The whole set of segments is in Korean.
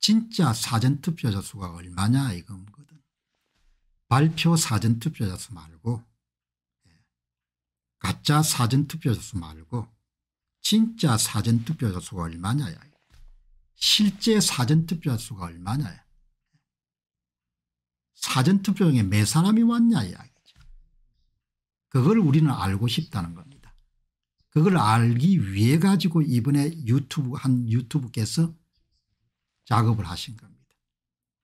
진짜 사전투표자 수가 얼마냐 이거거든. 발표 사전투표자 수 말고 가짜 사전투표자 수 말고 진짜 사전투표자 수가 얼마냐, 실제 사전투표자 수가 얼마냐, 사전투표에 몇 사람이 왔냐 이야기죠. 그걸 우리는 알고 싶다는 겁니다. 그걸 알기 위해 가지고 이번에 한 유튜브께서 작업을 하신 겁니다.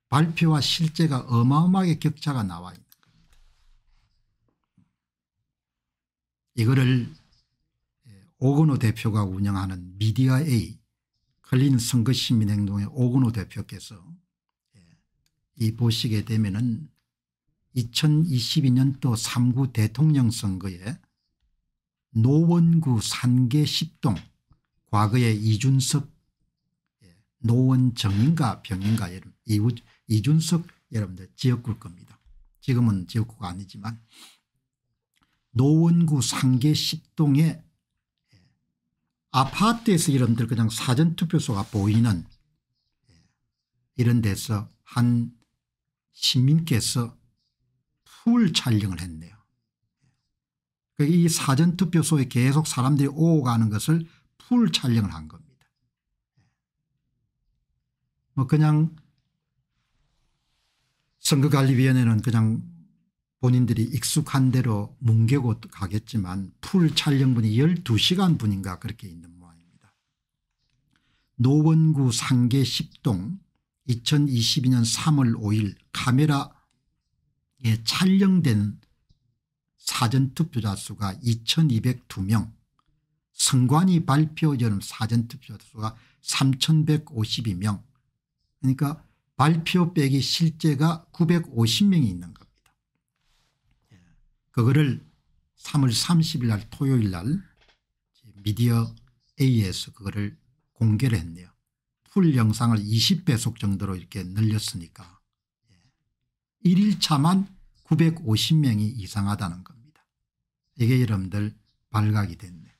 발표와 실제가 어마어마하게 격차가 나와 있는 겁니다. 이거를 오근호 대표가 운영하는 미디어A 클린 선거시민행동의 오근호 대표께서 이 보시게 되면은 2022년도 3구 대통령 선거에 노원구 상계10동 과거의 이준석 노원정인가 병인가 이준석 여러분들 지역구일 겁니다. 지금은 지역구가 아니지만 노원구 상계10동에 아파트에서 여러분들 그냥 사전투표소가 보이는 이런 데서 한 시민께서 풀 촬영을 했네요. 이 사전투표소에 계속 사람들이 오고 가는 것을 풀 촬영을 한 겁니다. 뭐 그냥 선거관리위원회는 그냥 본인들이 익숙한 대로 뭉개고 가겠지만 풀 촬영분이 12시간 분인가 그렇게 있는 모양입니다. 노원구 상계10동 2022년 3월 5일 카메라에 촬영된 사전투표자 수가 2202명, 선관위 발표 전후 사전투표자 수가 3152명, 그러니까 발표 빼기 실제가 950명이 있는 겁니다. 그거를 3월 30일 날 토요일 날 미디어 A에서 그거를 공개를 했네요. 풀 영상을 20배속 정도로 이렇게 늘렸으니까 1일차만 950명이 이상하다는 겁니다. 이게 여러분들 발각이 됐네.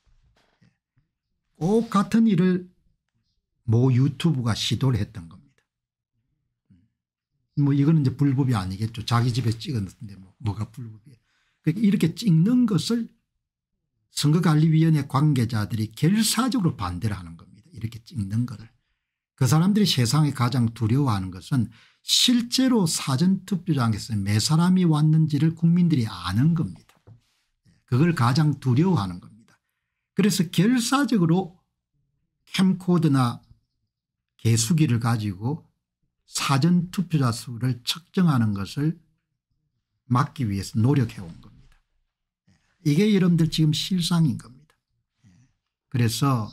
꼭 같은 일을 모 유튜브가 시도를 했던 겁니다. 뭐 이거는 이제 불법이 아니겠죠. 자기 집에 찍었는데 뭐가 불법이에요. 그러니까 이렇게 찍는 것을 선거관리위원회 관계자들이 결사적으로 반대를 하는 겁니다. 이렇게 찍는 거를. 그 사람들이 세상에 가장 두려워하는 것은 실제로 사전투표장에서 몇 사람이 왔는지를 국민들이 아는 겁니다. 그걸 가장 두려워하는 겁니다. 그래서 결사적으로 캠코더나 개수기를 가지고 사전투표자 수를 측정하는 것을 막기 위해서 노력해온 겁니다. 이게 여러분들 지금 실상인 겁니다. 그래서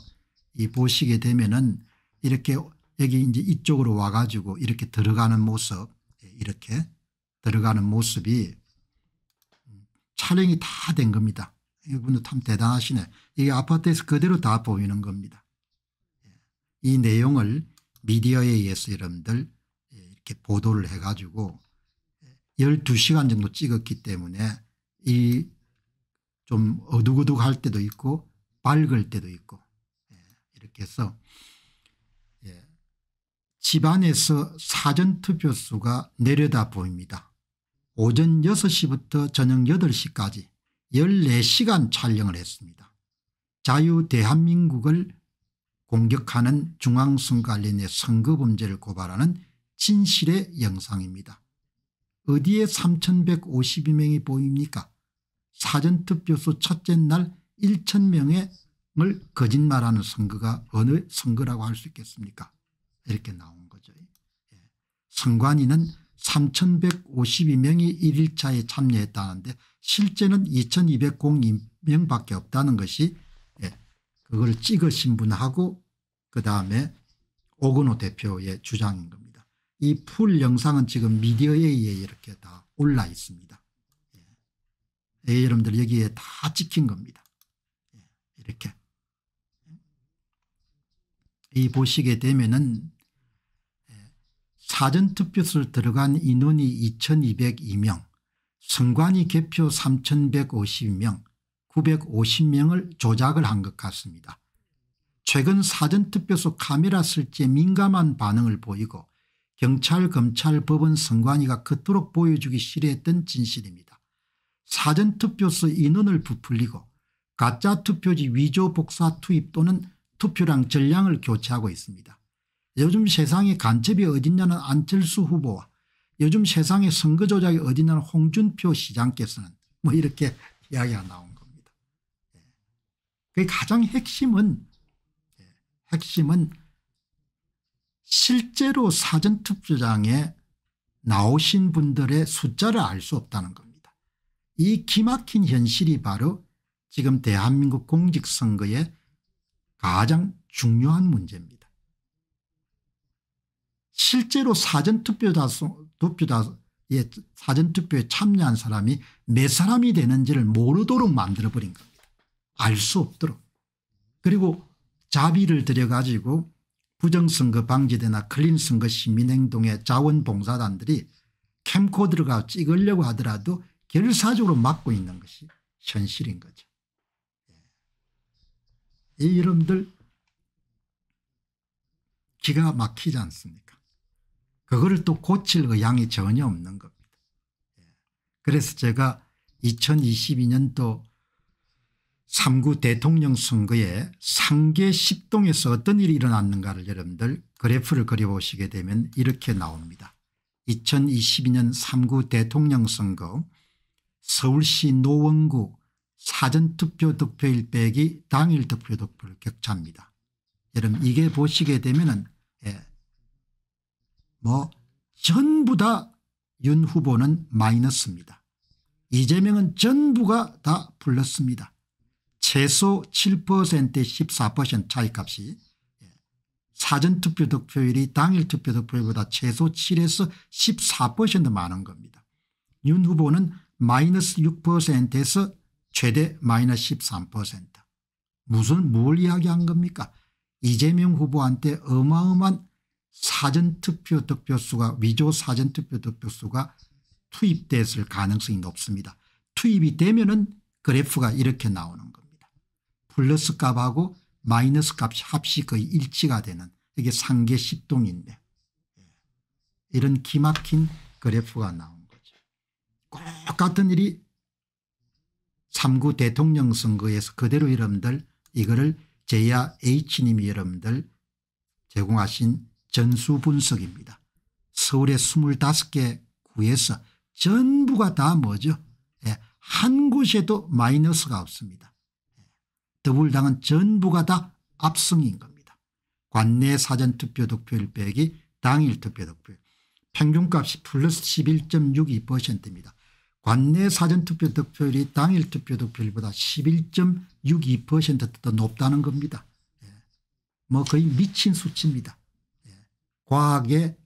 이 보시게 되면은 이렇게 여기 이제 이쪽으로 와가지고 이렇게 들어가는 모습, 이렇게 들어가는 모습이 촬영이 다 된 겁니다. 이분도 참 대단하시네. 이게 아파트에서 그대로 다 보이는 겁니다. 이 내용을 미디어에 의해서 여러분들 이렇게 보도를 해가지고 12시간 정도 찍었기 때문에 이 좀 어둑어둑할 때도 있고 밝을 때도 있고 이렇게 해서 집안에서 사전투표 수가 내려다 보입니다. 오전 6시부터 저녁 8시까지 14시간 촬영을 했습니다. 자유 대한민국을 공격하는 중앙선관위의 선거범죄를 고발하는 진실의 영상입니다. 어디에 3152명이 보입니까? 사전투표소 첫째 날 1000명을 거짓말하는 선거가 어느 선거라고 할 수 있겠습니까? 이렇게 나온 거죠. 선관위는 3152명이 1일차에 참여했다는데 실제는 2202명밖에 없다는 것이 그걸 찍으신 분하고 그 다음에 오근호 대표의 주장인 겁니다. 이 풀 영상은 지금 미디어A에 이렇게 다 올라 있습니다. 예, 여러분들 여기에 다 찍힌 겁니다. 예, 이렇게 이 보시게 되면은 사전투표소를 들어간 인원이 2202명, 선관위 개표 3150명, 950명을 조작을 한 것 같습니다. 최근 사전투표소 카메라 설치에 민감한 반응을 보이고 경찰, 검찰, 법원, 선관위가 그토록 보여주기 싫어했던 진실입니다. 사전투표소 인원을 부풀리고 가짜 투표지 위조 복사 투입 또는 투표랑 전량을 교체하고 있습니다. 요즘 세상에 간첩이 어딨냐는 안철수 후보와 요즘 세상에 선거 조작이 어딨냐는 홍준표 시장께서는 뭐 이렇게 이야기가 나온 겁니다. 그게 가장 핵심은 실제로 사전투표장에 나오신 분들의 숫자를 알 수 없다는 겁니다. 이 기막힌 현실이 바로 지금 대한민국 공직선거의 가장 중요한 문제입니다. 실제로 사전투표에 참여한 사람이 몇 사람이 되는지를 모르도록 만들어버린 겁니다. 알 수 없도록. 그리고 자비를 들여가지고 부정선거 방지대나 클린선거 시민행동의 자원봉사단들이 캠코드가 찍으려고 하더라도 결사적으로 막고 있는 것이 현실인 거죠. 이 여러분들 기가 막히지 않습니까? 그거를 또 고칠 의향이 전혀 없는 겁니다. 그래서 제가 2022년도 3구 대통령 선거에 상계 10동에서 어떤 일이 일어났는가를 여러분들 그래프를 그려보시게 되면 이렇게 나옵니다. 2022년 3구 대통령 선거 서울시 노원구 사전투표 득표일 빼기 당일 득표 득표를 격차입니다. 여러분 이게 보시게 되면은 뭐 전부 다 윤 후보는 마이너스입니다. 이재명은 전부가 다 플러스입니다. 최소 7%에 14% 차이값이 사전투표 득표율이 당일 투표 득표율보다 최소 7에서 14% 많은 겁니다. 윤 후보는 마이너스 6%에서 최대 마이너스 13%. 뭘 이야기한 겁니까? 이재명 후보한테 어마어마한 사전투표 득표수가 위조 사전투표 득표수가 투입됐을 가능성이 높습니다. 투입이 되면은 그래프가 이렇게 나오는 겁니다. 플러스 값하고 마이너스 값이 합시 거의 일치가 되는 이게 상계 10동인데 이런 기막힌 그래프가 나온 거죠. 꼭 같은 일이 3구 대통령 선거에서 그대로 여러분들 이거를 제야 H님이 여러분들 제공하신 전수 분석입니다. 서울의 25개 구에서 전부가 다 뭐죠? 한 곳에도 마이너스가 없습니다. 더불당은 전부가 다 압승인 겁니다. 관내 사전투표 득표율 빼기 당일 투표 득표율. 평균값이 플러스 11.62%입니다. 관내 사전투표 득표율이 당일 투표 득표율보다 11.62% 더 높다는 겁니다. 뭐 거의 미친 수치입니다. 과학의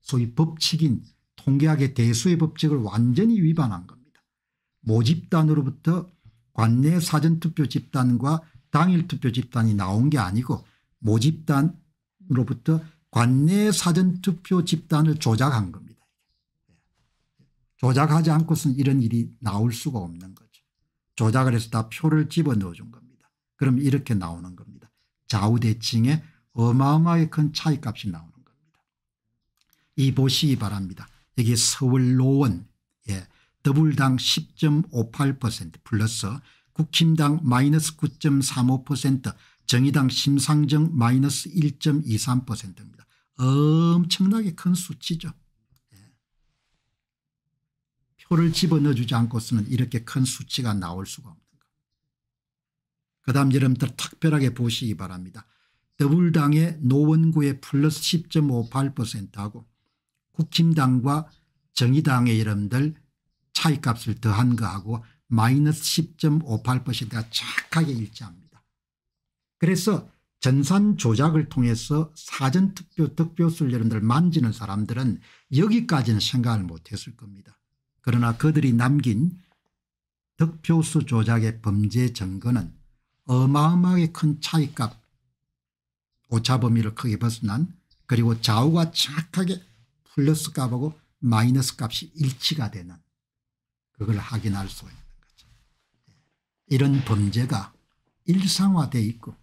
소위 법칙인 통계학의 대수의 법칙을 완전히 위반한 겁니다. 모집단으로부터 관내 사전투표 집단과 당일투표 집단이 나온 게 아니고 모집단으로부터 관내 사전투표 집단을 조작한 겁니다. 조작하지 않고서는 이런 일이 나올 수가 없는 거죠. 조작을 해서 다 표를 집어넣어 준 겁니다. 그럼 이렇게 나오는 겁니다. 좌우대칭에 어마어마하게 큰 차이값이 나오는 겁니다. 이 보시기 바랍니다. 여기 서울 노원 더불당 10.58% 플러스 국힘당 마이너스 9.35% 정의당 심상정 마이너스 1.23%입니다. 엄청나게 큰 수치죠. 표를 집어넣어주지 않고서는 이렇게 큰 수치가 나올 수가 없는 겁니다. 그 다음 여러분들 특별하게 보시기 바랍니다. 더불당의 노원구의 플러스 10.58%하고 국힘당과 정의당의 여러분들 차이값을 더한 거하고 마이너스 10.58%가 착하게 일치합니다. 그래서 전산 조작을 통해서 사전투표 득표수를 여러분들 만지는 사람들은 여기까지는 생각을 못했을 겁니다. 그러나 그들이 남긴 득표수 조작의 범죄 증거는 어마어마하게 큰 차이값, 오차 범위를 크게 벗어난, 그리고 좌우가 정확하게 플러스 값하고 마이너스 값이 일치가 되는, 그걸 확인할 수 있는 거죠. 이런 범죄가 일상화되어 있고,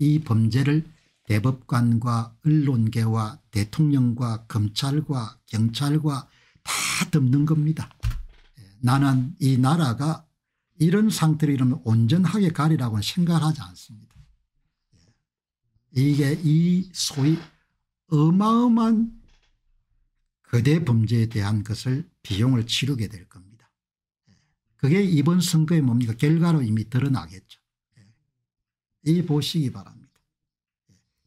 이 범죄를 대법관과 언론계와 대통령과 검찰과 경찰과 다 덮는 겁니다. 나는 이 나라가 이런 상태로 이러면 온전하게 가리라고는 생각하지 않습니다. 이게 이 소위 어마어마한 거대 범죄에 대한 것을 비용을 치르게 될 겁니다. 그게 이번 선거의 뭡니까? 결과로 이미 드러나겠죠. 이 보시기 바랍니다.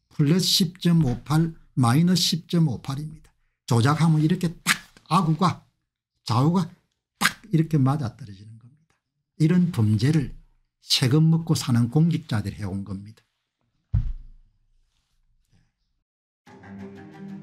플러스 10.58 마이너스 10.58입니다. 조작하면 이렇게 딱 아구가 좌우가 딱 이렇게 맞아떨어지는 겁니다. 이런 범죄를 세금 먹고 사는 공직자들이 해온 겁니다.